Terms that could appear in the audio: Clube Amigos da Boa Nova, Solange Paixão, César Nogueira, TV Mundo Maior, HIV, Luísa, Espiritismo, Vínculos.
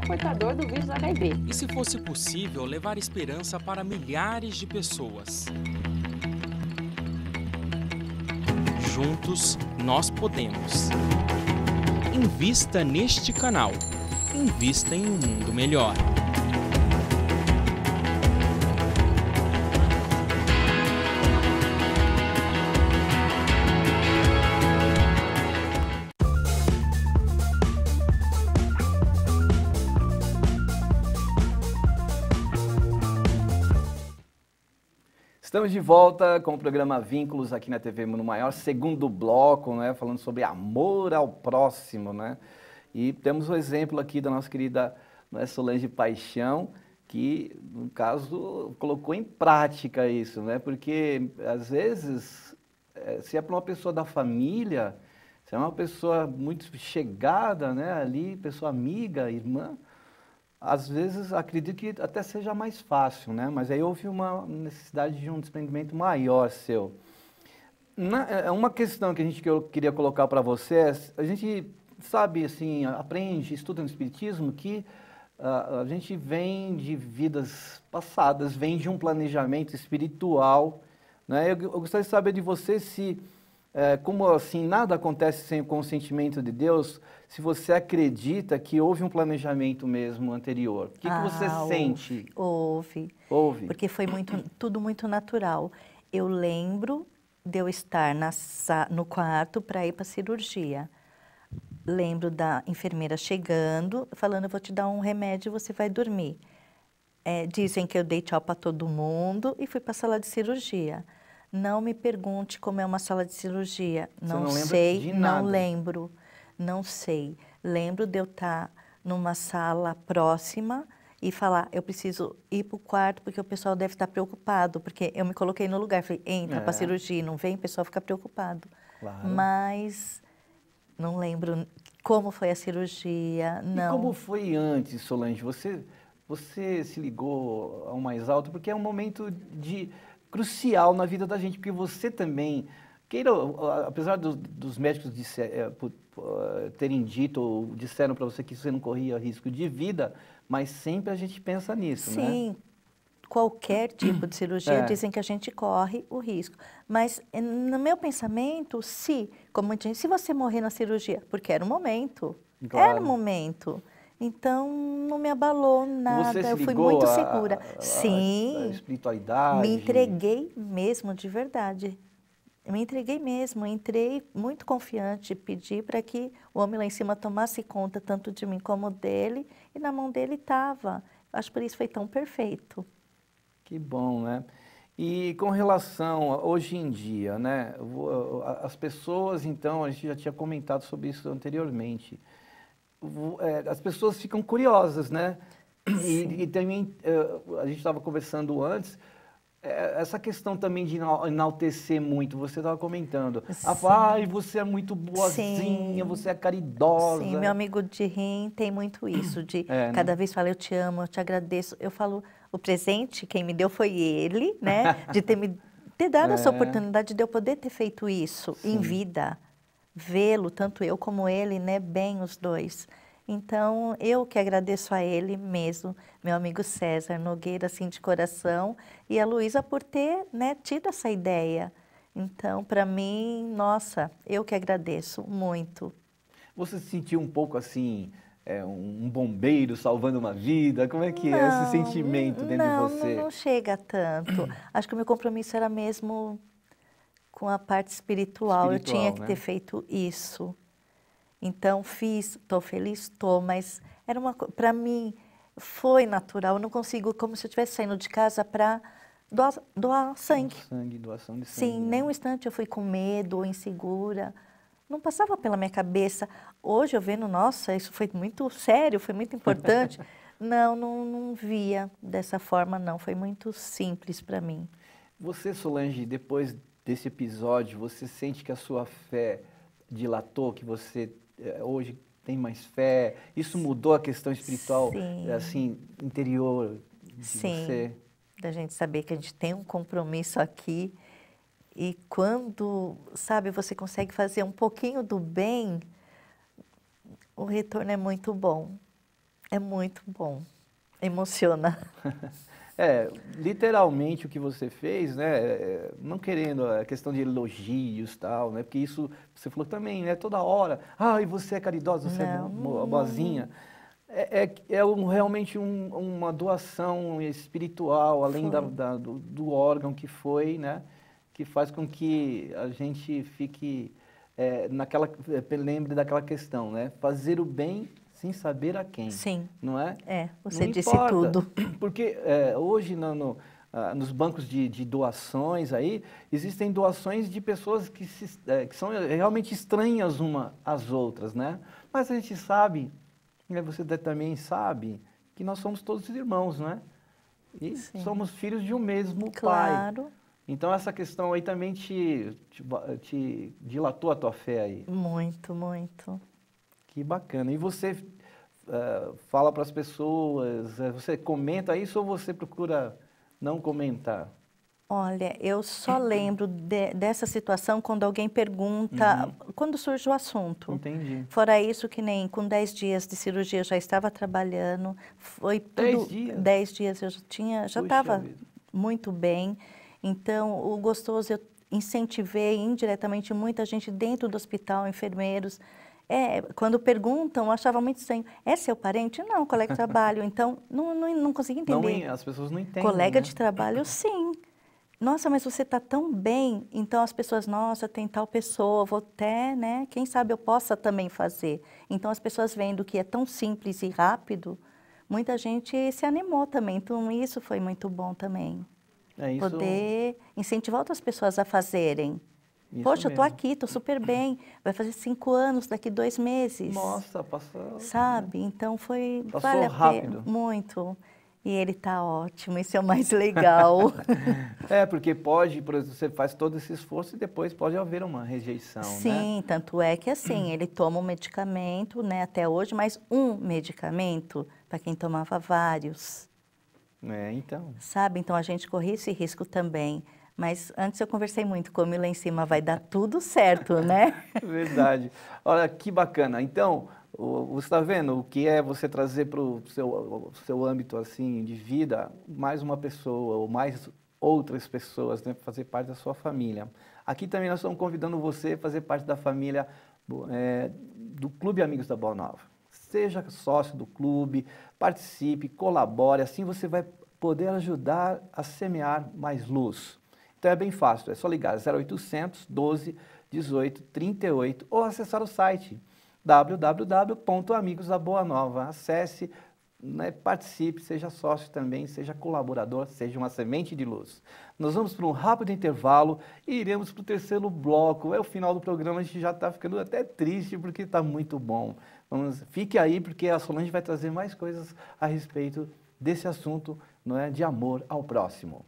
portador do vírus HIV. E se fosse possível levar esperança para milhares de pessoas? Juntos, nós podemos. Invista neste canal. Invista em um mundo melhor. Estamos de volta com o programa Vínculos aqui na TV Mundo Maior, segundo bloco, né, falando sobre amor ao próximo, né? E temos um exemplo aqui da nossa querida Solange Paixão, que, no caso, colocou em prática isso, né? Porque, às vezes, se é para uma pessoa da família, se é uma pessoa muito chegada, né, ali, pessoa amiga, irmã, às vezes, acredito que até seja mais fácil, né? Mas aí houve uma necessidade de um desprendimento maior seu. Uma questão que eu queria colocar para vocês, a gente sabe, assim, aprende, estuda no Espiritismo, que a gente vem de vidas passadas, vem de um planejamento espiritual, né? Eu gostaria de saber de vocês se, como assim, nada acontece sem o consentimento de Deus, se você acredita que houve um planejamento mesmo anterior. O que, que você sente? Houve. Porque foi tudo muito natural. Eu lembro de eu estar no quarto para ir para a cirurgia. Lembro da enfermeira chegando, falando, eu vou te dar um remédio e você vai dormir. Dizem que eu dei tchau para todo mundo e fui para a sala de cirurgia. Não me pergunte como é uma sala de cirurgia. Não sei, não lembro. Não sei. Lembro de eu estar numa sala próxima e falar, eu preciso ir para o quarto porque o pessoal deve estar preocupado, porque eu me coloquei no lugar, falei, entra para a cirurgia, não vem, o pessoal fica preocupado. Claro. Mas não lembro como foi a cirurgia, não. E como foi antes, Solange? Você se ligou ao mais alto, porque é um momento de crucial na vida da gente, porque você também, queira, apesar dos médicos terem dito ou disseram para você que você não corria risco de vida, mas sempre a gente pensa nisso, né? Sim, qualquer tipo de cirurgia dizem que a gente corre o risco, mas no meu pensamento, se você morrer na cirurgia, porque era o momento, claro. Era o momento. Então, não me abalou nada, eu fui muito segura. Sim, a espiritualidade. Me entreguei mesmo, de verdade. Me entreguei mesmo, entrei muito confiante, pedi para que o homem lá em cima tomasse conta tanto de mim como dele, e na mão dele estava. Acho que por isso foi tão perfeito. Que bom, né? E com relação a hoje em dia, né? As pessoas, então, a gente já tinha comentado sobre isso anteriormente, as pessoas ficam curiosas, né? E também, a gente estava conversando antes, essa questão também de enaltecer muito, você estava comentando. Sim. Ai, você é muito boazinha, sim. Você é caridosa. Sim, meu amigo de rim tem muito isso, de cada vez fala, eu te amo, eu te agradeço. Eu falo, o presente, quem me deu foi ele, né? De ter me dado essa oportunidade de eu poder ter feito isso, sim, em vida. Vê-lo, tanto eu como ele, né, bem os dois. Então, eu que agradeço a ele mesmo, meu amigo César Nogueira, assim, de coração, e a Luísa por ter, né, tido essa ideia. Então, para mim, nossa, eu que agradeço muito. Você se sentiu um pouco assim, um bombeiro salvando uma vida? Como é que é esse sentimento dentro de você? Não chega tanto. Acho que o meu compromisso era mesmo com a parte espiritual, eu tinha que, né, ter feito isso. Então fiz, estou feliz, estou, mas era uma, para mim foi natural. Eu não consigo, como se eu estivesse saindo de casa para doar sangue. Doação de sangue. Sim, nem um instante eu fui com medo ou insegura. Não passava pela minha cabeça. Hoje eu vendo, nossa, isso foi muito sério, foi muito importante. Não via dessa forma, não. Foi muito simples para mim. Você, Solange, depois desse episódio, você sente que a sua fé dilatou, que você hoje tem mais fé? Isso mudou a questão espiritual, sim, assim, interior de, sim, você? Da gente saber que a gente tem um compromisso aqui e quando, sabe, você consegue fazer um pouquinho do bem, o retorno é muito bom. É muito bom, emociona. É, literalmente o que você fez, né, não querendo a questão de elogios e tal, né, porque isso, você falou também, né, toda hora, ai, você é caridosa, você é boazinha. Realmente uma doação espiritual, além do órgão que foi, né, que faz com que a gente fique, lembre daquela questão, né, fazer o bem sem saber a quem. Sim. Não é? É, você disse tudo. Porque hoje nos bancos de doações aí, existem doações de pessoas que são realmente estranhas umas às outras, né? Mas a gente sabe, né, você também sabe, que nós somos todos irmãos, né? E sim, somos filhos de um mesmo pai. Claro. Então essa questão aí também te dilatou a tua fé aí. Muito, muito. Que bacana. E você fala para as pessoas, você comenta isso ou você procura não comentar? Olha, eu só lembro dessa situação quando alguém pergunta, quando surge o assunto. Entendi. Fora isso, que nem com 10 dias de cirurgia eu já estava trabalhando. Foi tudo, 10 dias? 10 dias eu já estava muito bem. Então, o gostoso, eu incentivei indiretamente muita gente dentro do hospital, enfermeiros. Quando perguntam, eu achava muito estranho. É seu parente? Não, colega de trabalho. Então, não consegui entender. As pessoas não entendem. Colega, né, de trabalho, sim. Nossa, mas você está tão bem. Então, as pessoas, nossa, tem tal pessoa, vou até, né? Quem sabe eu possa também fazer. Então, as pessoas vendo que é tão simples e rápido, muita gente se animou também. Então, isso foi muito bom também. É isso. Poder incentivar outras pessoas a fazerem. Isso. Poxa, mesmo. Eu tô aqui, tô super bem. Vai fazer 5 anos daqui 2 meses. Nossa, passou. Sabe? Né? Então foi. Passou rápido. Muito. E ele tá ótimo. Isso é o mais legal. Porque pode, você faz todo esse esforço e depois pode haver uma rejeição. Sim, né? Tanto é que assim ele toma um medicamento, né? Até hoje, mas um medicamento para quem tomava vários. Então. Sabe? Então a gente corria esse risco também. Mas antes eu conversei muito com ele lá em cima, vai dar tudo certo, né? Verdade. Olha, que bacana. Então, você está vendo o que é você trazer para o seu âmbito assim, de vida, mais uma pessoa ou mais outras pessoas, né, para fazer parte da sua família. Aqui também nós estamos convidando você a fazer parte da família do Clube Amigos da Boa Nova. Seja sócio do clube, participe, colabore, assim você vai poder ajudar a semear mais luz. Então é bem fácil, é só ligar 0800 12 18 38 ou acessar o site www.amigosdaboanova. Acesse, né, participe, seja sócio também, seja colaborador, seja uma semente de luz. Nós vamos para um rápido intervalo e iremos para o terceiro bloco. É o final do programa, a gente já está ficando até triste porque está muito bom. Fique aí porque a Solange vai trazer mais coisas a respeito desse assunto, não é, de amor ao próximo.